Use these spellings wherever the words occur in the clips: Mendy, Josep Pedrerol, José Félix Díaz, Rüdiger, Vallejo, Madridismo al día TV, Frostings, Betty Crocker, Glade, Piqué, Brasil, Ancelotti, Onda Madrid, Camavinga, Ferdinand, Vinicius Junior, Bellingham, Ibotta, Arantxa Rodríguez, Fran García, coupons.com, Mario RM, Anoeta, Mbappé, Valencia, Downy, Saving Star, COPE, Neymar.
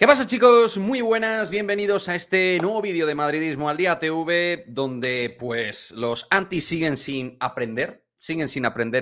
¿Qué pasa, chicos? Muy buenas, bienvenidos a este nuevo vídeo de Madridismo al día TV, donde pues los antis siguen sin aprender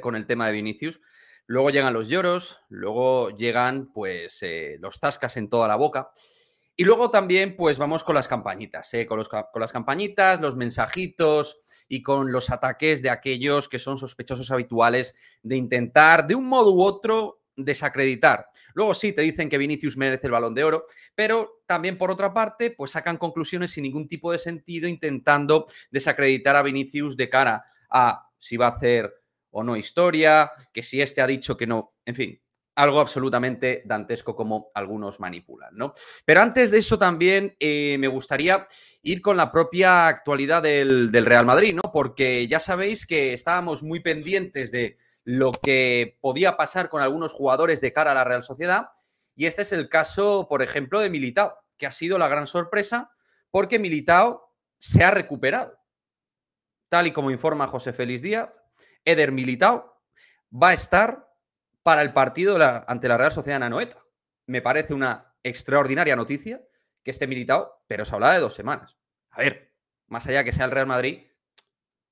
con el tema de Vinicius. Luego llegan los lloros, luego llegan pues los tascas en toda la boca. Y luego también pues vamos con las campañitas, con las campañitas, los mensajitos y con los ataques de aquellos que son sospechosos habituales de intentar de un modo u otro desacreditar. Luego sí, te dicen que Vinicius merece el Balón de Oro, pero también por otra parte, pues sacan conclusiones sin ningún tipo de sentido intentando desacreditar a Vinicius de cara a si va a hacer o no historia, que si este ha dicho que no, en fin, algo absolutamente dantesco como algunos manipulan, ¿no? Pero antes de eso también me gustaría ir con la propia actualidad del Real Madrid, ¿no? Porque ya sabéis que estábamos muy pendientes de lo que podía pasar con algunos jugadores de cara a la Real Sociedad. Y este es el caso, por ejemplo, de Militao, que ha sido la gran sorpresa porque Militao se ha recuperado. Tal y como informa José Félix Díaz, Eder Militao va a estar para el partido ante la Real Sociedad en Anoeta. Me parece una extraordinaria noticia que esté Militao, pero se hablaba de 2 semanas. A ver, más allá que sea el Real Madrid,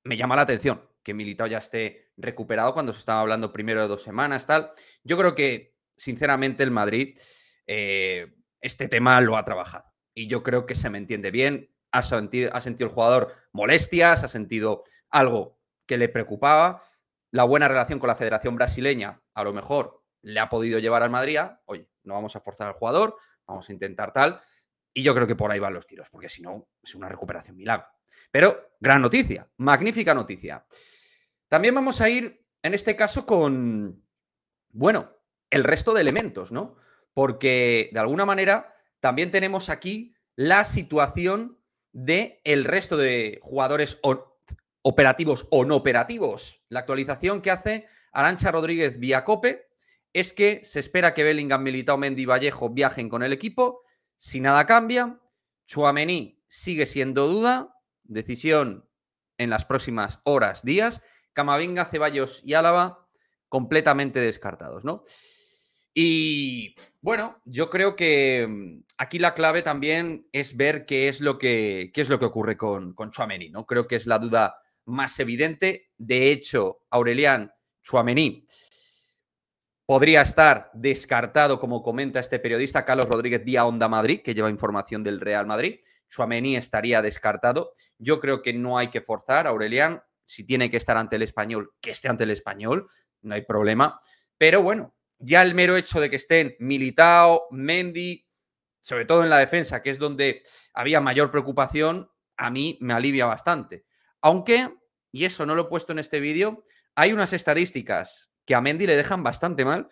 me llama la atención que Militao ya esté recuperado cuando se estaba hablando primero de 2 semanas, tal. Yo creo que, sinceramente, el Madrid este tema lo ha trabajado. Y yo creo que se me entiende bien. Ha sentido el jugador molestias, ha sentido algo que le preocupaba. La buena relación con la Federación Brasileña a lo mejor le ha podido llevar al Madrid a, oye, no vamos a forzar al jugador, vamos a intentar tal. Y yo creo que por ahí van los tiros, porque si no, es una recuperación milagro. Pero gran noticia, magnífica noticia. También vamos a ir, en este caso, con, bueno, el resto de elementos, ¿no? Porque, de alguna manera, también tenemos aquí la situación del resto de jugadores operativos o no operativos. La actualización que hace Arantxa Rodríguez vía COPE es que se espera que Bellingham, Militao, Mendy y Vallejo viajen con el equipo. Si nada cambia, Tchouaméni sigue siendo duda. Decisión en las próximas horas, días. Camavinga, Ceballos y Álava completamente descartados, ¿no? Y bueno, yo creo que aquí la clave también es ver qué es lo que ocurre con Tchouaméni, ¿no? Creo que es la duda más evidente. De hecho, Aurélien Tchouaméni podría estar descartado, como comenta este periodista, Carlos Rodríguez vía Onda Madrid, que lleva información del Real Madrid. Tchouaméni estaría descartado. Yo creo que no hay que forzar. Aurelián, si tiene que estar ante el Español, que esté ante el Español, no hay problema. Pero bueno, ya el mero hecho de que estén Militao, Mendy, sobre todo en la defensa, que es donde había mayor preocupación, a mí me alivia bastante. Aunque, y eso no lo he puesto en este vídeo, hay unas estadísticas que a Mendy le dejan bastante mal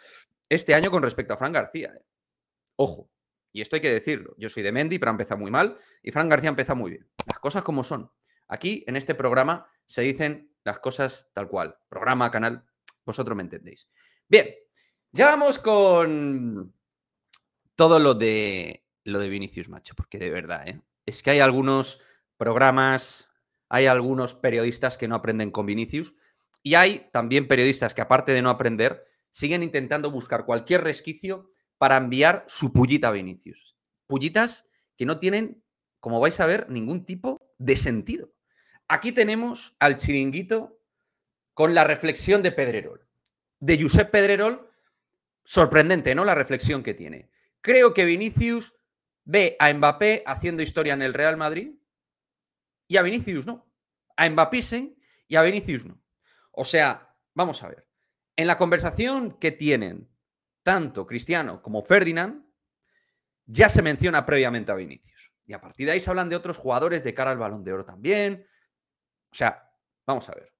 este año con respecto a Fran García. Ojo, y esto hay que decirlo. Yo soy de Mendy, pero empieza muy mal y Fran García empieza muy bien. Las cosas como son. Aquí, en este programa, se dicen las cosas tal cual. Programa, canal, vosotros me entendéis. Bien, ya vamos con todo lo de Vinicius, macho, porque de verdad, es que hay algunos programas, hay algunos periodistas que no aprenden con Vinicius. Y hay también periodistas que, aparte de no aprender, siguen intentando buscar cualquier resquicio para enviar su pullita a Vinicius. Pullitas que no tienen, como vais a ver, ningún tipo de sentido. Aquí tenemos al Chiringuito con la reflexión de Pedrerol. De Josep Pedrerol, sorprendente, ¿no? La reflexión que tiene. Creo que Vinicius ve a Mbappé haciendo historia en el Real Madrid y a Vinicius no. A Mbappé sí y a Vinicius no. O sea, vamos a ver, en la conversación que tienen tanto Cristiano como Ferdinand, ya se menciona previamente a Vinicius. Y a partir de ahí se hablan de otros jugadores de cara al Balón de Oro también. O sea, vamos a ver.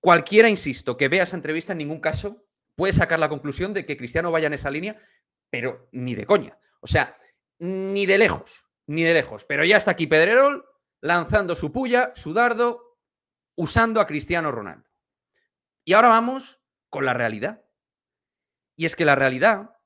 Cualquiera, insisto, que vea esa entrevista en ningún caso puede sacar la conclusión de que Cristiano vaya en esa línea, pero ni de coña. O sea, ni de lejos, ni de lejos. Pero ya está aquí Pedrerol lanzando su puya, su dardo, usando a Cristiano Ronaldo. Y ahora vamos con la realidad. Y es que la realidad,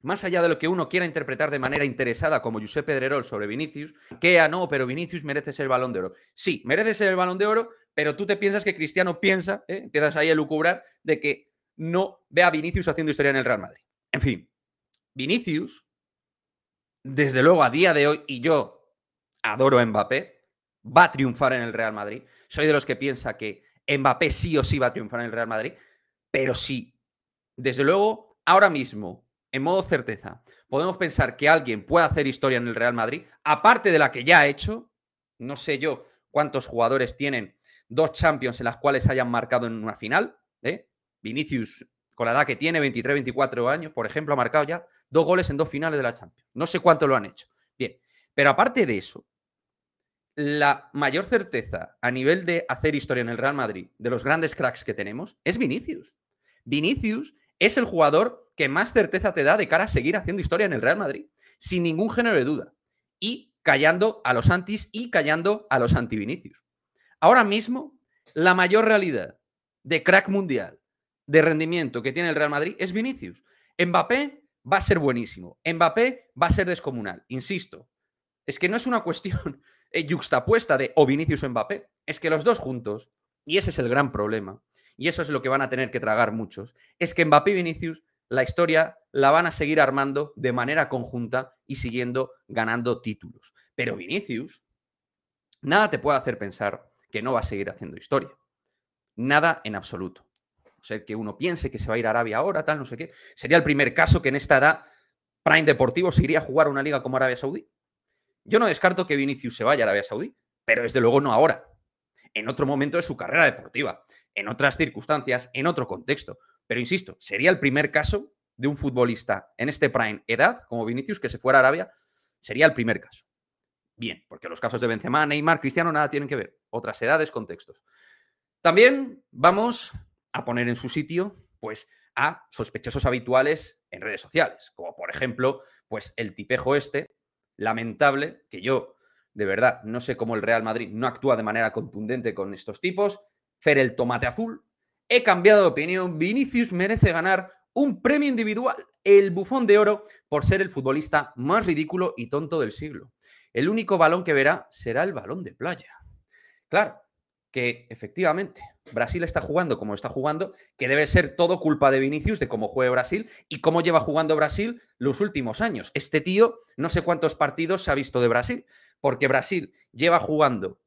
más allá de lo que uno quiera interpretar de manera interesada como Josep Pedrerol sobre Vinicius, que no, pero Vinicius merece ser el Balón de Oro. Sí, merece ser el Balón de Oro, pero tú te piensas que Cristiano piensa, empiezas ahí a lucubrar, de que no ve a Vinicius haciendo historia en el Real Madrid. En fin, Vinicius desde luego a día de hoy, y yo adoro a Mbappé, va a triunfar en el Real Madrid. Soy de los que piensa que Mbappé sí o sí va a triunfar en el Real Madrid, pero sí, desde luego, ahora mismo, en modo certeza, podemos pensar que alguien puede hacer historia en el Real Madrid, aparte de la que ya ha hecho. No sé yo cuántos jugadores tienen dos Champions en las cuales hayan marcado en una final. Vinicius, con la edad que tiene, 23, 24 años, por ejemplo, ha marcado ya 2 goles en 2 finales de la Champions. No sé cuánto lo han hecho. Bien, pero aparte de eso, la mayor certeza a nivel de hacer historia en el Real Madrid, de los grandes cracks que tenemos, es Vinicius. Vinicius es el jugador que más certeza te da de cara a seguir haciendo historia en el Real Madrid, sin ningún género de duda. Y callando a los antis y callando a los anti-Vinicius. Ahora mismo, la mayor realidad de crack mundial, de rendimiento que tiene el Real Madrid es Vinicius. Mbappé va a ser buenísimo. Mbappé va a ser descomunal. Insisto, es que no es una cuestión yuxtapuesta de o Vinicius o Mbappé. Es que los dos juntos, y ese es el gran problema, y eso es lo que van a tener que tragar muchos, es que Mbappé y Vinicius la historia la van a seguir armando de manera conjunta y siguiendo ganando títulos. Pero Vinicius, nada te puede hacer pensar que no va a seguir haciendo historia. Nada en absoluto. O sea, que uno piense que se va a ir a Arabia ahora, tal, no sé qué. Sería el primer caso que en esta edad prime deportivo se iría a jugar una liga como Arabia Saudí. Yo no descarto que Vinicius se vaya a Arabia Saudí, pero desde luego no ahora. En otro momento de su carrera deportiva, en otras circunstancias, en otro contexto. Pero insisto, sería el primer caso de un futbolista en este prime edad, como Vinicius, que se fuera a Arabia. Sería el primer caso. Bien, porque los casos de Benzema, Neymar, Cristiano, nada tienen que ver. Otras edades, contextos. También vamos a poner en su sitio, pues, a sospechosos habituales en redes sociales, como por ejemplo, pues, el tipejo este, lamentable, que yo, de verdad, no sé cómo el Real Madrid no actúa de manera contundente con estos tipos, Fer el tomate azul. He cambiado de opinión, Vinicius merece ganar un premio individual, el Bufón de Oro, por ser el futbolista más ridículo y tonto del siglo. El único balón que verá será el balón de playa. Claro, que efectivamente Brasil está jugando como está jugando, que debe ser todo culpa de Vinicius, de cómo juega Brasil y cómo lleva jugando Brasil los últimos años. Este tío no sé cuántos partidos se ha visto de Brasil, porque Brasil lleva jugando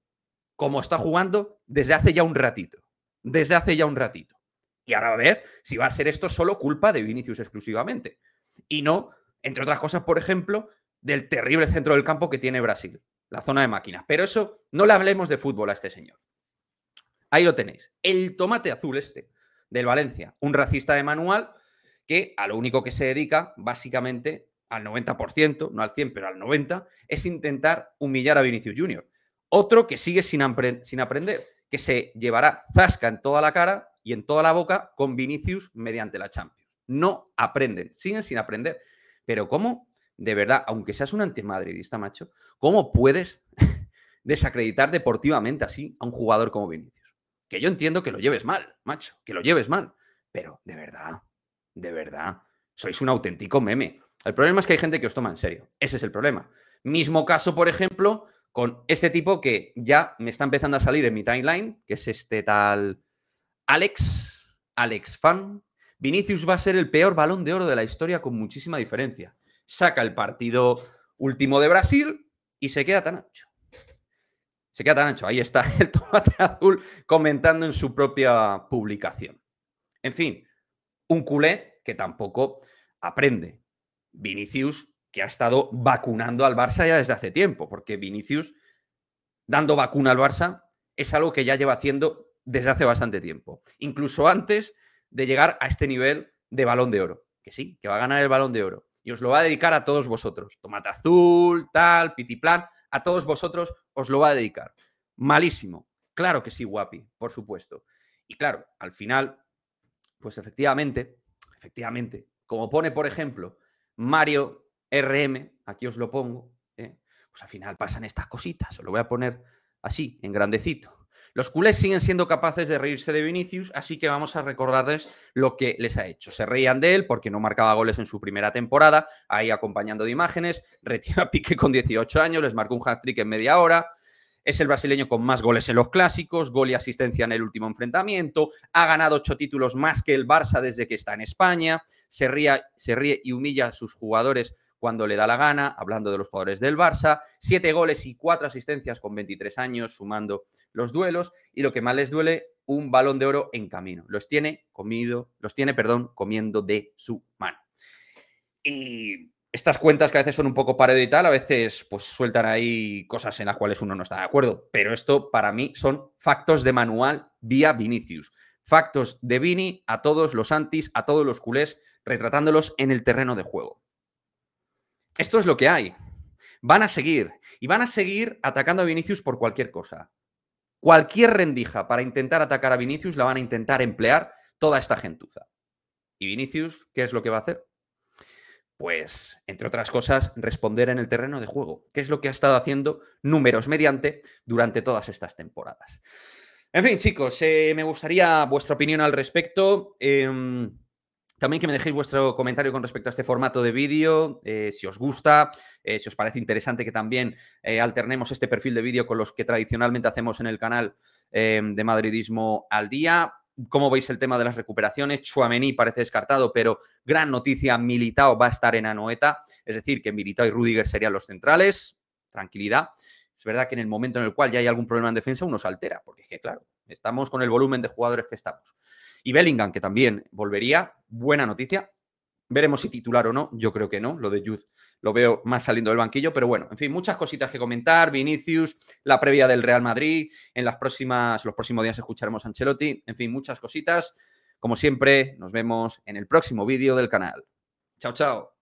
como está jugando desde hace ya un ratito. Desde hace ya un ratito. Y ahora a ver si va a ser esto solo culpa de Vinicius exclusivamente. Y no, entre otras cosas, por ejemplo, del terrible centro del campo que tiene Brasil, la zona de máquinas. Pero eso, no le hablemos de fútbol a este señor. Ahí lo tenéis, el tomate azul este del Valencia, un racista de manual que a lo único que se dedica básicamente al 90%, no al 100 pero al 90, es intentar humillar a Vinicius Junior. Otro que sigue sin aprender, que se llevará zasca en toda la cara y en toda la boca con Vinicius mediante la Champions. No aprenden, siguen sin aprender. Pero ¿cómo? De verdad, aunque seas un antimadridista, macho, ¿cómo puedes desacreditar deportivamente así a un jugador como Vinicius? Que yo entiendo que lo lleves mal, macho, que lo lleves mal. Pero, de verdad, sois un auténtico meme. El problema es que hay gente que os toma en serio. Ese es el problema. Mismo caso, por ejemplo, con este tipo que ya me está empezando a salir en mi timeline, que es este tal Alex Fan. Vinicius va a ser el peor balón de oro de la historia con muchísima diferencia. Saca el partido último de Brasil y se queda tan ancho. Se queda tan ancho. Ahí está el tomate azul comentando en su propia publicación. En fin, un culé que tampoco aprende. Vinicius, que ha estado vacunando al Barça ya desde hace tiempo, porque Vinicius, dando vacuna al Barça, es algo que ya lleva haciendo desde hace bastante tiempo. Incluso antes de llegar a este nivel de Balón de Oro. Que sí, que va a ganar el Balón de Oro. Y os lo va a dedicar a todos vosotros. Tomate azul, tal, pitiplan. A todos vosotros os lo va a dedicar. Malísimo. Claro que sí, guapi, por supuesto. Y claro, al final, pues efectivamente, como pone, por ejemplo, Mario RM, aquí os lo pongo, pues al final pasan estas cositas. Os lo voy a poner así, en grandecito. Los culés siguen siendo capaces de reírse de Vinicius, así que vamos a recordarles lo que les ha hecho. Se reían de él porque no marcaba goles en su primera temporada, ahí acompañando de imágenes, retira a Piqué con 18 años, les marcó un hat-trick en media hora, es el brasileño con más goles en los clásicos, gol y asistencia en el último enfrentamiento, ha ganado 8 títulos más que el Barça desde que está en España, se ríe y humilla a sus jugadores cuando le da la gana, hablando de los jugadores del Barça, 7 goles y 4 asistencias con 23 años, sumando los duelos, y lo que más les duele, un Balón de Oro en camino. Los tiene comiendo de su mano. Y estas cuentas que a veces son un poco parodias y tal, a veces pues sueltan ahí cosas en las cuales uno no está de acuerdo, pero esto para mí son factos de manual vía Vinicius. Factos de Vini a todos los antis, a todos los culés, retratándolos en el terreno de juego. Esto es lo que hay. Van a seguir. Y van a seguir atacando a Vinicius por cualquier cosa. Cualquier rendija para intentar atacar a Vinicius la van a intentar emplear toda esta gentuza. ¿Y Vinicius qué es lo que va a hacer? Pues, entre otras cosas, responder en el terreno de juego, que es lo que ha estado haciendo números mediante durante todas estas temporadas. En fin, chicos, me gustaría vuestra opinión al respecto. También que me dejéis vuestro comentario con respecto a este formato de vídeo, si os gusta, si os parece interesante que también alternemos este perfil de vídeo con los que tradicionalmente hacemos en el canal de Madridismo al Día. ¿Cómo veis el tema de las recuperaciones? Tchouaméni parece descartado, pero gran noticia, Militao va a estar en Anoeta. Es decir, que Militao y Rüdiger serían los centrales. Tranquilidad. Es verdad que en el momento en el cual ya hay algún problema en defensa, uno se altera, porque es que, claro, estamos con el volumen de jugadores que estamos. Y Bellingham, que también volvería, buena noticia. Veremos si titular o no, yo creo que no. Lo de Youth lo veo más saliendo del banquillo, pero bueno, en fin, muchas cositas que comentar. Vinicius, la previa del Real Madrid, en los próximos días escucharemos a Ancelotti. En fin, muchas cositas. Como siempre, nos vemos en el próximo vídeo del canal. Chao, chao.